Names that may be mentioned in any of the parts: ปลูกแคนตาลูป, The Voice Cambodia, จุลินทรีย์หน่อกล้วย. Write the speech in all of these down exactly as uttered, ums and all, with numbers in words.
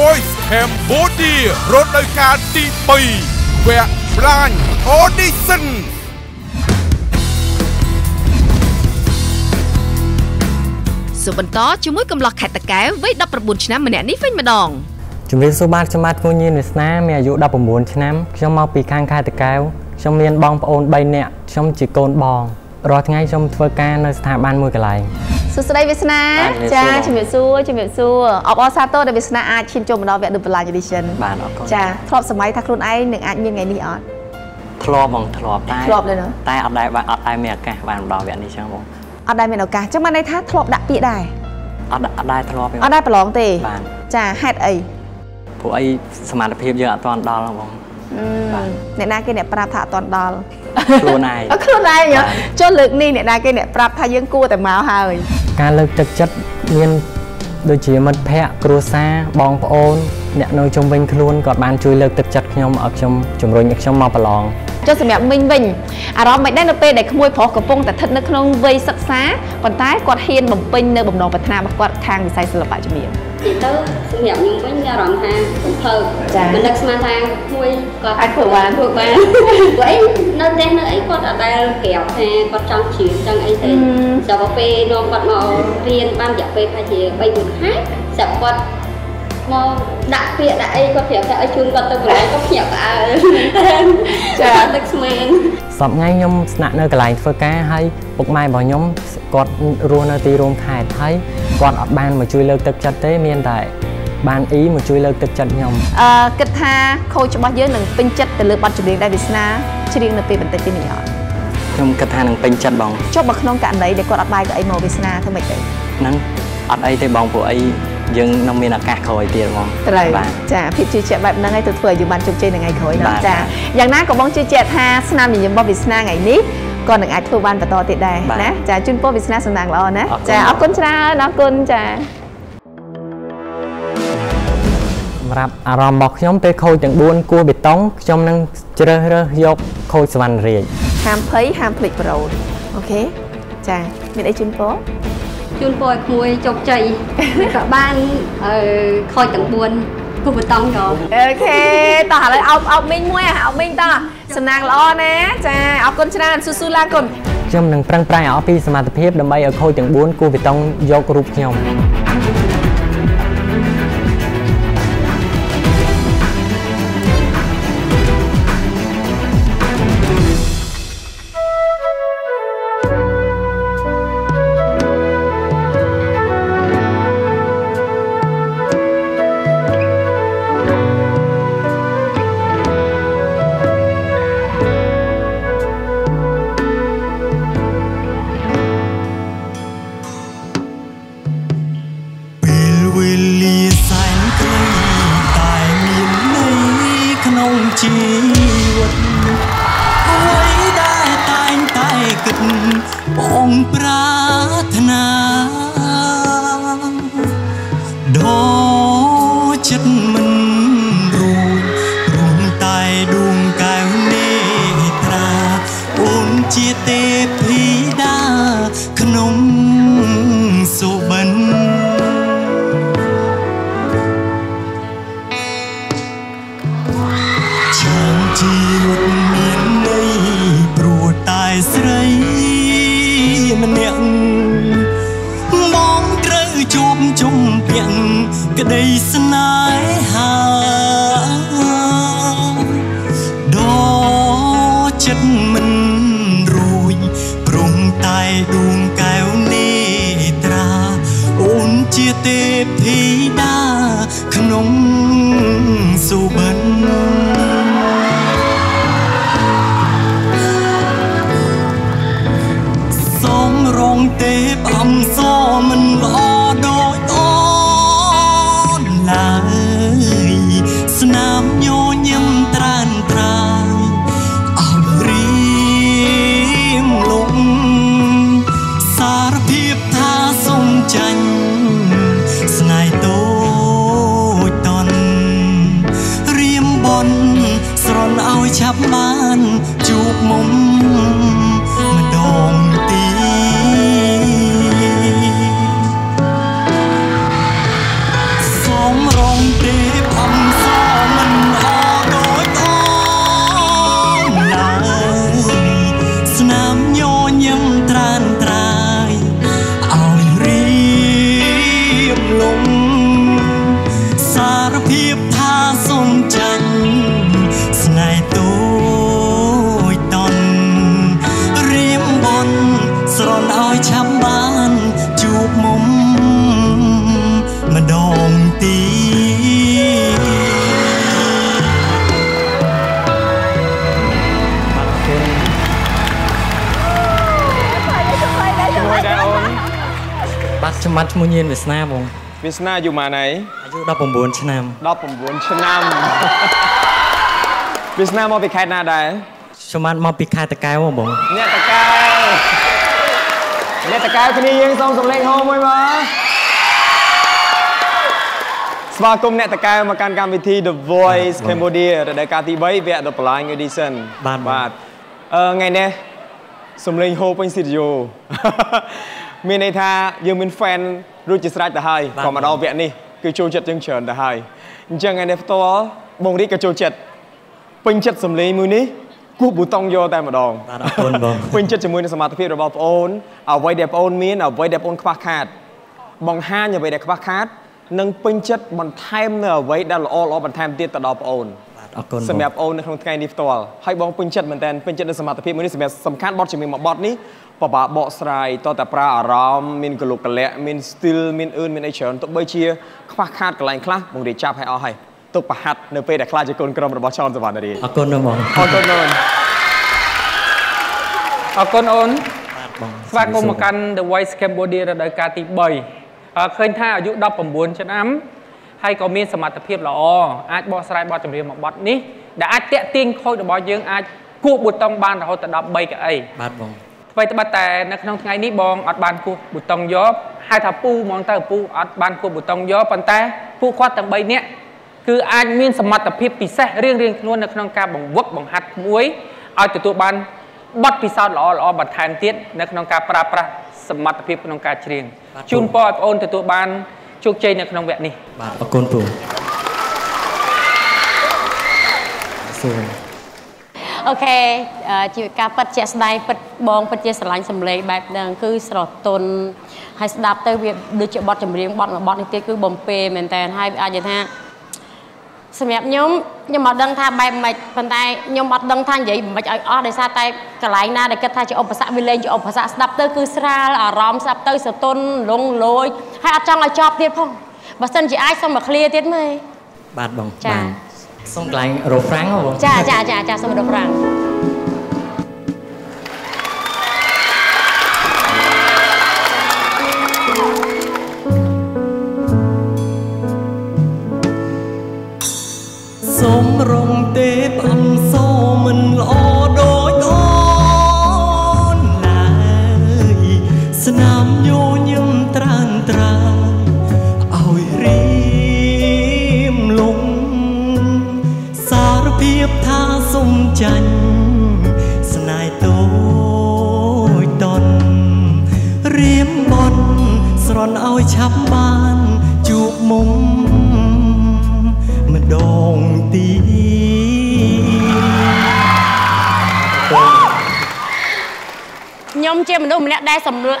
Voice Cambodia รถรายการตีปีแวะราย Audition สุบันโตช่วยกำลังแข่งตะแกรงไว้ดับประบุญชนะมันเนี่ยนี่เฟ้นมาดองจุดเรียนสุบันชมาตุยินวิสนามีอายุดับประบุญชนะช่องมาปีการแข่งตะแกรงช่องเรียนบองปอนใบเนี่ยช่องจีโกนบองรอทั้งไงช่องทัวร์การในสถาบันมือไกลสุดสดวิสนาจ้าชิมิซูชิมิซูออกออซาโต้เดวิสนาอาชินจมนอเวดูเปลาอยู่ดิฉันบ้านออกก่อนจ้าทรอบสมัยทักรุ่นไอหนึ่งอาจมีไงนี่ออดทรอบมองทรอบใต้ทรอบเลยเนาะใต้ออกได้บ้านออกได้เมียแกบ้านเราเวียนดิฉันบอกออกได้เมียเราแกจังมันในท่าทรอบดักปีได้ออกได้ทรอบออกได้ปลองตีบ้านจ้าแฮดไอผู้ไอสมานเพียบเยอะตอนดาวเราบอกเนี่ยนาเกเนี่ยปราบถาตอนดาวครูนายครูนายเนาะจนเลิกนี่เนี่ยนาเกเนี่ยปราบถายังกู้แต่มาหาเลยการเลิกจัดจัดเรียนโดยเฉพาะแพะครูซาบองโอนเนี่ยน้อยชมวินครูนกอดบานช่วยเลิกจัดจัดยมออกชมชมรอยอยากชมมาประลองจนสมัยมินวินอารมณ์ไม่ได้นับเป็นเด็กขโมยพอกระปงแต่ทัดนักขนมวัยศึกษาปัจจัยกอดเฮียนบ่มเป็นเนอบ่มนองปัฒนาบักกอดทางวิสัยศิลปะจะมีที่เต้าสมัยมินวินอารมณ์ทางผมเผอมันนักสมาทางขโมยกอดอันเผอวันเผอวันไว้นั่นเองนั่นไอ้กอดอะไรเกี่ยวแทนกอดจังฉีจังไอ้เส้นจะบอกไปนอนกอดมาเรียนบ้านอยากไปพายเรือไปบุญให้จะกอดมองดักเปียดักไอ้ก็เพียบแต่ไอ้ชุนก็ตกไหลก็เพียบอ่ะจะตึกสมัยสอบง่ายยมสนะเนอไกลเฟอร์แกให้ปกไม้บ่อยมกอดรัวนาตีรวมขายไทยกอดออกบ้านมาช่วยเลิกตึกจัดเต้เมียนได้บ้านอีมาช่วยเลิกตึกจัดยมกระทาโคจรมาเยอะหนึ่งเป็นจัดแต่เลือกปัจจุบันได้ดิสนะชื่อเรียงในปีเป็นแต่ปีหนึ่งยมกระทาหนึ่งเป็นจัดบองชอบบักน้องกันไหนเด็กกอดออกบ้านกับไอ้โมดิสนะทำไมเด็กนั่งออกไอ้เตยบองผัวไอ้ยังน้องมีนักการคอยเตียมองอะไรจ้าพี่จีเจแบบนั่งไงตัวถั่วอยู่บ้านจุกเจยังไงคอยนะจ้าอย่างนั้นก็มองจีเจท่าสนามยิมบอบิสนาไงนี้ก่อนหนึ่งอาทิตย์ทั่วบ้านประตูติดได้นะจ้าจุนโปบิสนาสนามเรานะจ้าเอาคนชนะนักคนจ้ารับอารมณ์บอกย้อมไปคอยจังบุญกูบิดต้องย้อมนั่งเจริญเรื่อยยกคอยสวรรค์เรียห้ามเพย์ห้ามผลิตโปรโอเคจ้ามีไอจุนโปจุนปอยขโมยจบใจกลับบ้านคอยจังบวนกูไปต้องยอมโอเคต่อหาเลยเอาเอาเม้งมวยเอาเม้งต่อสนางล้อนะจ้าเอาคนชนะสู้ๆลาคนจำหนึ่งปรังปรายเอาพี่สมาธิเพียบดำไปเอาคอยจังบวนกูไปต้องยกรูปยอมชีวิตไว้ได้ตายตายกึดองปรารถนาดอจิตมันรู้รุ่งตายดวงกายเนตราอุ่นจิตเตพีดาขนมสุบันชีวิตเมียนในปลูดตายใสมันยังมองเรื่อยจมจมเพียงก็ได้สนายหาดอจิตมันรุยปรุงตายดวงแก้วเนตราอุ่นเจตพีดาขนมสุบันเต็มอำซ้อมันรอโดยอ่อนลายสนามโยนยำตรานตรายเอารีมลงสารพิบทาทรงจันสนายโตตอนเรียมบนสรนเอาชับบ้านจูบมุมมาดองตีสองรองเต บัตรชมัดมุนยินเวสนาบงเวสนาอยู่มาไหนอายุดอกปมบุญชนามดอกปมบุญชนามเวสนามอปิคายนาได้ชมัดมอปิคายตะกายวะบงเนี่ยตะกายเนี่ยตะกายคนนี้ยิงซองสำเร็จโฮมไว้มาสมาคมเนี่ยตะกายมาการการวิธี The Voice Cambodia แต่ได้การที่ใบเวียดปลายเงินดิเซนบาทบาทเออไงเนี่ยสำเร็จโฮเป็นสิทธิ์อยู่มีในท่ายังเป็นแฟนรู้จิตสลายแต่ไฮก่อนมาเราเวียดนี่คือโจจัดยังเฉินแต่ไฮยังไงเนี่ยตัวบ่งดีกับโจจัดเป็นจัดสำเร็จมือนี้กู้บุตรองโยแต่มาดองเป็นจัดจมูกในสมาธิเราบอกโอนเอาไว้เด็บโอนมีนเอาไว้เด็บโอนขวักขาดบองห้าอย่าไปเด็บขวักขาดนังเป็นจัดบนไทม์เนอไว้ด้านล้อล้อบนไทม์เตี้ยตะดอบโอนสมัยโอนในครั้งไงนี่ตัวให้บองเป็นจัดเหมือนแต่เป็นจัดในสมาธิมือนี้สมัยสำคัญบอสจะมีมาบอสนี้ปะปะเบาสลายต่อแต่ปลาอารามมินกระลุกกระเละมินสติลมินอื่นมินไอเฉินตัวใบเชียขวักขาดกลายคลาบองเดชจับให้เอาให้ตุกประหัดเนเปแต่คลาจะกลกรมระบอบชอนสวรรค์ดีอากนมองอากนอนอากนอนฝากกรมการ The Voice Cambodia ระดับการตีใบเคยท่าอายุดอกปมบุญชนะให้ก็มีสมรรถเพียบหล่ออาจบอสลายบอสจำเรียงบอสนี้แต่อาจเตะตีนคอยบอสยังอาจกู้บุตรต้องบานเราแต่ดอกใบกับไอ้ไปแต่แต่ในขณะไงนี้บองอัดบานกู้บุตรต้องยอบให้ทับปูมองตาปูอัดบานกู้บุตรต้องยอบปันแต่ผู้คว้าแต่ใบเนี้ยคืออาจมีสมรรถเพียบปีเสเรื่องเรื่องล้วนในขณะการบ่งวักบ่งหัดมวยเอาแต่ตัวบานบอสปีศาจหล่อหล่อบัดแทนเตี้ยในขณะการปราบปราสมรรถเพียบขณะการเชียงจุนปอยโอนแต่ตัวบานชุกใจในขนมแหวนนี่บาทอกนปูโอเคชีวิตการปัจเจกได้ปัจบองปัจเจกสลายสำเร็จแบบนั้นคือสลดตนให้สดับเตวีดูเจ็บบอดจำเรียงบอดกับบอดนี่คือบ่มเปย์เหมือนแต่ให้อาจจะท่าสมัยยมยมบอดดังท่าใบไม้ปันไตยมบอดดังท่าใหญ่มาจากอ๋อได้ซาไตกลายหน้าได้กระทาจะอบภาษาวิเลนจะอบภาษาสดับเตคือสลาอารมณ์สดับเตสตนลงลอยให้อาจารย์อาจอบเทียบพ่อบัสซันจีไอส่งมาเคลียร์เทียบไหมบาดบองจ้าส่งกลายโรฟรังบองจ้าจ้าจ้าจ้าส่งโรฟรังสมรงเตปังโซมันลอโดยทอนลายสนามโยยิ่งตรานตราเอารีมลงสารเพียบท่าสมจันสนายโตยตนเรียมบนสรอนเอาชับบานจูบมุมดองตียมเจมันดูมันเนี่ยได้สำหรับ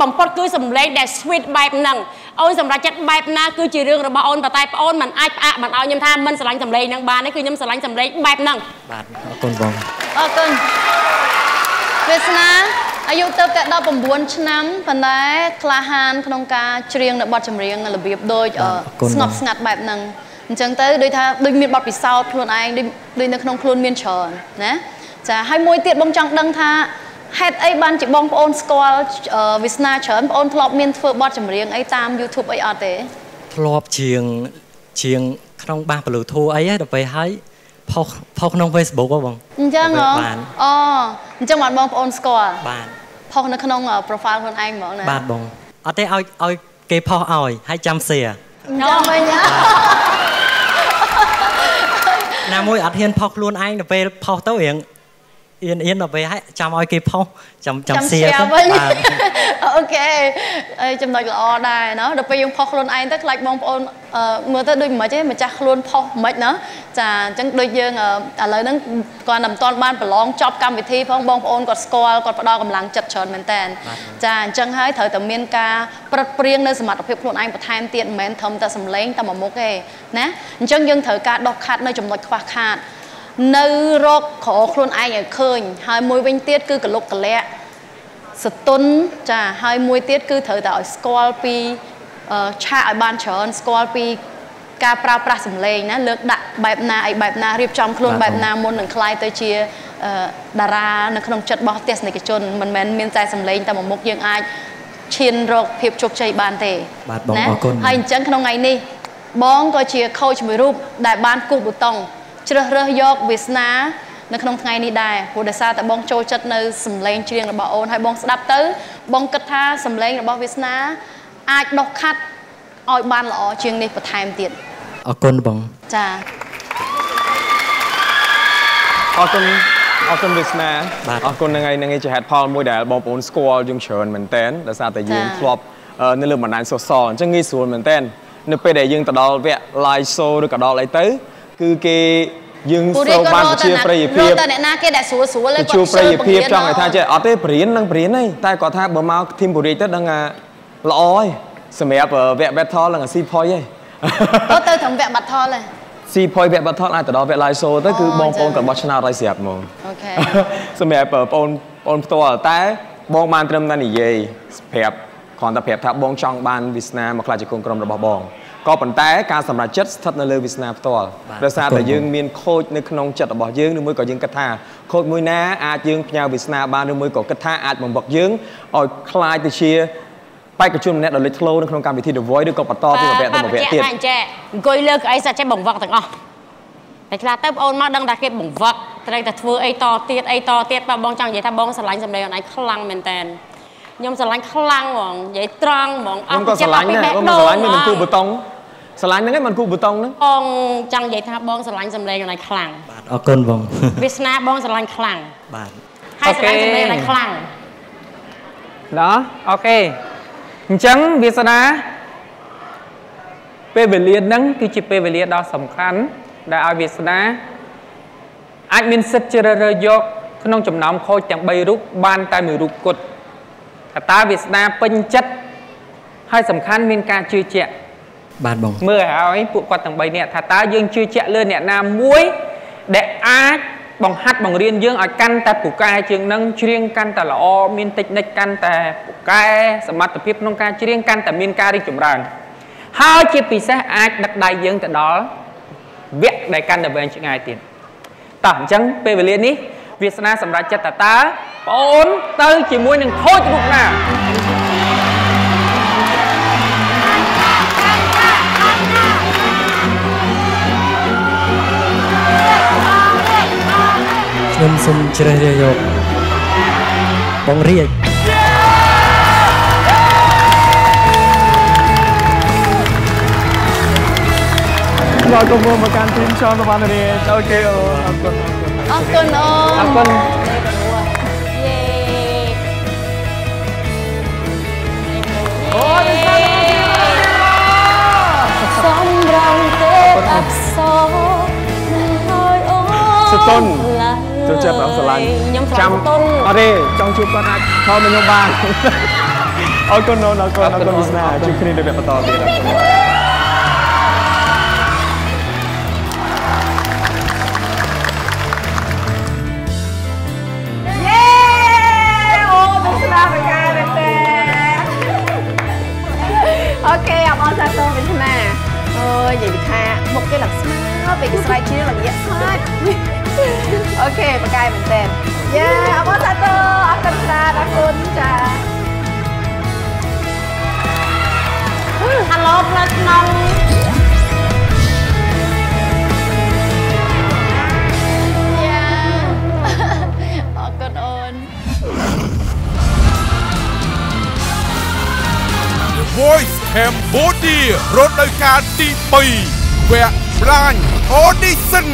บ่มพดคือสำเร็จได้สวีทใบหนังเอาสำหรับจัดใบหน้าคือจีเรื่องระบาดอ่อนปะไตอ่อนมันไอปะมันเอายมท่ามันสลังสำเร็จนางบานนี่คือยมสลังสำเร็จใบหนังบาทคนบองอ๋อคนเวสนาอายุเติบแต่ดาวปมบุญชนะปันได้คลาฮันขนมกาเชียงเดบอดจำเรียงระเบียบโดยสงบสงัดแบบหนังจังเต้โดยท่าโดยมีบทพิเศษพลวนไอโดยนักนองพลวนเมียนเชิญนะจะให้มวยเตียบองจังดังท่าเฮดไอบันจิบองปอนสกอลวิสนาเชิญปอนทลอบเมียนเฟอร์บอสจำเรียงไอตามยูทูบไออาร์เต้ทลอบเชียงเชียงขนมบ้านปลุกโทไอเดี๋ยวไปให้พอพอขนมเฟซบุ๊กว่าบังจังเหรออ๋อจังหวัดบองปอนสกอลบ้านพอนักนองโปรไฟล์พลวนไอเหมือนนะบ้านบองอาเต้เอาเอาเกย์พอเอาให้จำเสียน้องเลยนะน้ำมวยอัดเฮียนพอกล้วนไอ้เนี่ยไปพอกเต้าเอียงเอียนเอียนเราไปให้จำเอาเก็บพอกจำจำเสียก็โอเคจำหน่อยก็อ๋อได้เนาะเราไปยังพอกล้วนไอ้ตั้งหลายมองปอนเมื่อเต้าดูเหมือนจะมันจะล้วนพอกเหมือนเนาะจะจังโดยยังอะไรนั่งก่อนนำตอนบ้านไปร้องจอบกรรมวิธีพอกมองปอนกดสกอร์กดปลอกำลังจัดชนเหมือนแต่จะจังให้เธอแต่เมียนกาประเปรียงในสมัติเพียบล้วนไอ้ประทานเตียนเหมือนทำแต่สำเร็จแต่หมอมุกเองนะจังยังเธอกาดอกขาดในจำนวนควาขาดในรกขอคลุนไออย่างเคยหายมวยเวงเตี้ยคือกระลกกระเละสตุนจ้าหายมวยเตี้ยคือเธอแต่สกอลปีชาไอบานเฉินสกอลปีกาปราปราสำเร็จนะเลือกดักแบบนาไอแบบนาเรียบจำคลุนแบบนามนหนึ่งคลายเตยเชียดาราในขนมจัดบอสเตียสในกิจจนมันแมนเมียนใจสำเร็จแต่หมกยังไอ ชินโรคเพียบจุกใจบานเตะนะให้จังขนมไงนี่บ้องก็เชียร์เข้าชมรูปได้บ้านกูบุตรงเจอเรือยกวิสนาในขนมไงนี่ได้ผู้เดชาแต่บ้องโจจัดในสำเร็จเชียงระเบิดโอนให้บ้องสลับตื้อบ้องกระทาสำเร็จระเบิดวิสนาอาจดอกคัดออยบ้านหล่อเชียงนี่ประทายมันเตียนออกคนบ้องจ้าออกคนออกคนวิสนาออกคนยังไงยังไงจะหัดพอมวยเดลบอลปูนสกอร์ยุ่งเฉินเหมือนเต้นแต่ซาแต่ยืนครอบในเรื่องมันนานสดสอนจะงี้ส่วนเหมือนเต้นในไปเดยืนแต่ดอลเวะไลโซด้วยกับดอลไลเต้คือเกยืนโซบ้านเชียร์ประยิบเพียบชูประยิบเพียบจังไงท่านเจ้าออกเต้ปรีนนั่งปรีนไงแต่ก่อนท่านบอลมาทีมบุรีเต้ดังอ่ะลอยสมัยเปิดแวะแบททอลแล้วก็ซีพอยย์ก็เต้ถึงแวะแบททอลเลยซีพอยแวะแบททอลแต่ดอลแวะไลโซก็คือบอลปูนกับบอลชนะไรเสียบมองสมัยเปิดปูนปูนตัวแต่บอลมันเติมนั่นอีเย่เพียบขอนตะเพียบทับบอลช่องบานวิสนามาคลาจิกงกรมระบบบอลก็ปัจจัยการสำหรับจัดทัดในเรือวิสนาตัวประสาแต่ยืงมีโคดในขนมจัดบ่อยืงในมือก่อยืงกระทาโคดมือหน้าอาจยืงพยาวิสนาบานในมือก่อกระทาอาจมองบอกยืงอ่อยคลายติเชียไปกระชุ่มเน็ตเราเลยทะลุในโครงการวิธี The Voice ด้วยกบฏต่อที่แบบแบบแบบแบบเตี้ยก็เลิกไอ้สัตว์ใช้บ่งวักต่างอ๋อแต่ลาเต้าโอนมาดังดักเก็บบ่งวักแต่แต่เธอไอ้ต่อเตี้ยไอ้ต่อเตี้ยปะบองจังอย่างถ้าบองสไลด์สำเร็จไหนคลั่งเหมือนแตนยมสไลด์คลั่งหวังใหญ่ตรังหวังอ้าวก็สไลด์เนี่ยก็สไลด์ไม่เป็นคู่บุตรงสไลด์นั่นก็มันคู่บุตรงนะบองจังใหญ่ถ้าบองสไลด์สำเร็จไหนคลั่งบาทออกก้นบองวิสนาบองสไลด์คลั่งบาทให้สไลด์สำเร็จไหนคลั่งเหรอโอเคจังวิสนาเปเวเลียนนั่งคือจีเปเวเลียนดาวสำคัญได้อาวิสนาอาจมีสัจเจริญยกขนมจำนำโคจังใบรุกบานตายมือรุกกดกตาวิสนาเป็นจัดให้สำคัญมีการชื่อเจาะบานบงเมื่อเอาไอ้ปุกวัดต่างใบเนี่ยถ้าตายื่นชื่อเจาะเลยเนี่ยนำมุ้ยเด็กอาบองฮัดบองเรียนยื่นเอากันแต่ปุกไก่จึงนั่งเชียงกันแต่ละอมีติดในกันแต่ปุกไก่สมัติพิบน้องการเชียงกันแต่มีการริจุมรันห้าจีปีเสอาดักได้ยื่นแต่ดอเวียได้กันแต่เบนชิงายติดต่างจังไปเรียนนี้วิสนาสำหรับจัตตาปนเตยจีมวยหนึ่งโคตรบุกหน้าชมสมเจริญยกบองเรียกเรากำลังมาการทีมชอมตะวันเรียนโอเคโอ้ขอบคุณขอบคุณโอ้ขอบคุณสต้นจนเจ็บแบบสลันจำต้นเอาดิจองชุบก็นักเข้ามาโยงบ้านเอาคนโน้นเอาคนเอาคนมิสนาชุบคลีนได้แบบประตอเดียวเย้โอ้มิสนาเป็นไงเป็นแต่โอเคเอาบอลซาโต้มิสนาเออใหญ่ดีค่ะบุกได้หลักสูตรไปกินสไลด์ชิ้นหลักเยอะมากโอเคประกายเหมือนเดิมเย้อาวุธสัตว์ตัวอักษรนักคุณจ้าฮัลโหลนักน้องเย้ออกกันโอนThe Voice Cambodia รถรายการที่ปีแวะร้านออดิชั่น